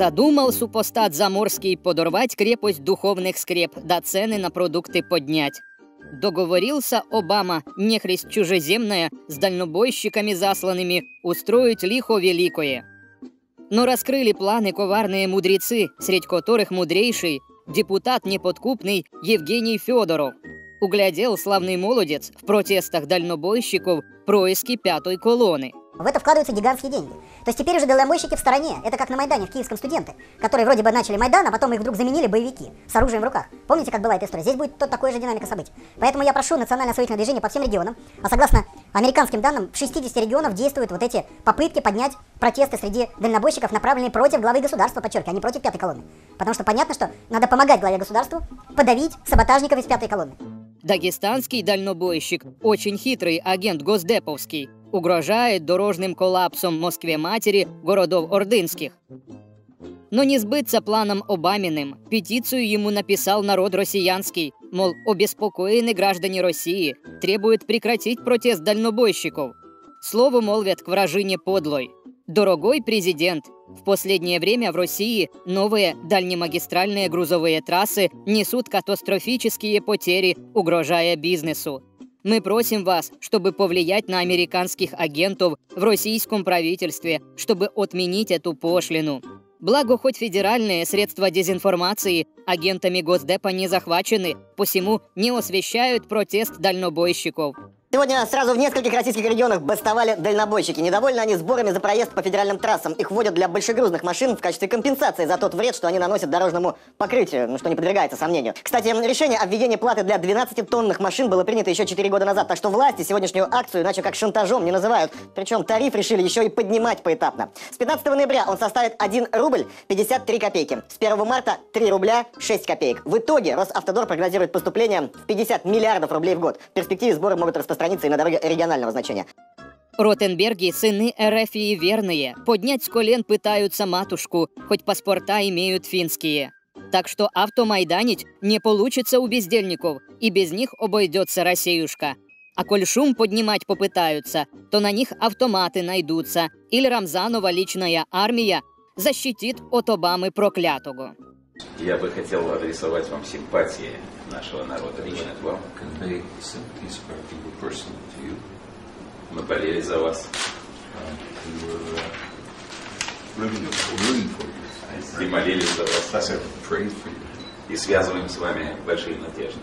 Задумал супостат Заморский подорвать крепость духовных скреп, да цены на продукты поднять. Договорился Обама, нехрест чужеземная, с дальнобойщиками засланными, устроить лихо великое. Но раскрыли планы коварные мудрецы, среди которых мудрейший, депутат неподкупный Евгений Федоров. Углядел славный молодец в протестах дальнобойщиков происки пятой колонны. В это вкладываются гигантские деньги. То есть теперь уже дальнобойщики в стороне. Это как на Майдане в Киевском студенты, которые вроде бы начали Майдан, а потом их вдруг заменили боевики с оружием в руках. Помните, как была эта история? Здесь будет такая же динамика событий. Поэтому я прошу национальное освоительное движение по всем регионам. А согласно американским данным, в 60 регионов действуют вот эти попытки поднять протесты среди дальнобойщиков, направленные против главы государства, подчеркиваю, а не против пятой колонны. Потому что понятно, что надо помогать главе государству подавить саботажников из пятой колонны. Дагестанский дальнобойщик, очень хитрый агент госдеповский, угрожает дорожным коллапсом Москве-матери городов ордынских. Но не сбыться планом Обаминым, петицию ему написал народ россиянский, мол, обеспокоены граждане России, требуют прекратить протест дальнобойщиков. Слово молвят к вражине подлой. Дорогой президент, в последнее время в России новые дальнемагистральные грузовые трассы несут катастрофические потери, угрожая бизнесу. Мы просим вас, чтобы повлиять на американских агентов в российском правительстве, чтобы отменить эту пошлину. Благо, хоть федеральные средства дезинформации агентами Госдепа не захвачены, посему не освещают протест дальнобойщиков. Сегодня сразу в нескольких российских регионах бастовали дальнобойщики. Недовольны они сборами за проезд по федеральным трассам. Их вводят для большегрузных машин в качестве компенсации за тот вред, что они наносят дорожному покрытию, что не подвергается сомнению. Кстати, решение о введении платы для 12-тонных машин было принято еще 4 года назад, так что власти сегодняшнюю акцию иначе как шантажом не называют. Причем тариф решили еще и поднимать поэтапно. С 15 ноября он составит 1 рубль 53 копейки. С 1 марта 3 рубля 6 копеек. В итоге Росавтодор прогнозирует поступление в 50 миллиардов рублей в год. В перспективе сборы могут распространяться и на дороге регионального значения. Ротенберги, сыны Эрефии верные, поднять с колен пытаются матушку, хоть паспорта имеют финские. Так что автомайданить не получится у бездельников, и без них обойдется Россиюшка. А коль шум поднимать попытаются, то на них автоматы найдутся, или Рамзанова личная армия защитит от Обамы проклятого. Я бы хотел адресовать вам симпатии нашего народа лично к вам. Мы болели за вас. И молились за вас. И связываем с вами большие надежды.